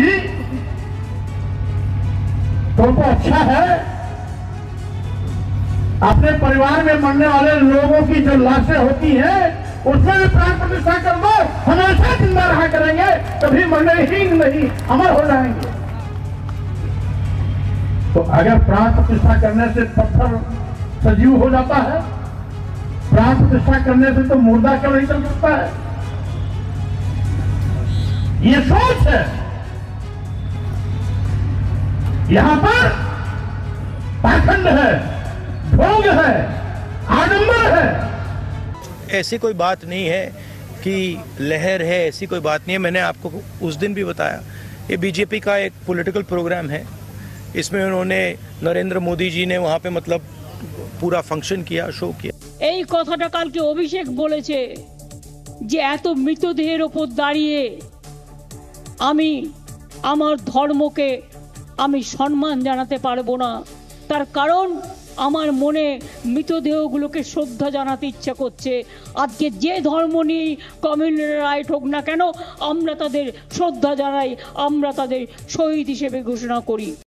जी तुमको अच्छा है अपने परिवार में मरने वाले लोगों की जो लाशें होती है उसमें भी प्राण प्रतिष्ठा कर दो, हमेशा जिंदा रहा करेंगे, कभी मरने ही नहीं, अमर हो जाएंगे। तो अगर प्राण प्रतिष्ठा करने से पत्थर सजीव हो जाता है, प्राण प्रतिष्ठा करने से तो मुर्दा क्यों नहीं चल सकता है? ये सोच है। यहां पर पाखंड है, ढोंग है, आडंबर है। ऐसी कोई बात नहीं है कि लहर है, ऐसी कोई बात नहीं है। मैंने आपको उस दिन भी बताया, ये बीजेपी का एक पॉलिटिकल प्रोग्राम है। इसमें उन्होंने नरेंद्र मोदी जी ने वहां पे मतलब पूरा फंक्शन किया, शो किया। यही कथाटा कल के अभिषेक बोले थे जे एतो मृतदेहेर ओपर दाड़िये आमी आमार धर्मके आमी सम्मान जानाते पारबो ना, तार कारण आमार मने मृतदेहगुलोके श्रद्धा जानाते इच्छा करछे। आजके जे धर्म निये कम्युनिटी राइट होक ना केन, आमरा तादेर श्रद्धा जानाई, आमरा तादेर शहीद हिसेबे घोषणा करी।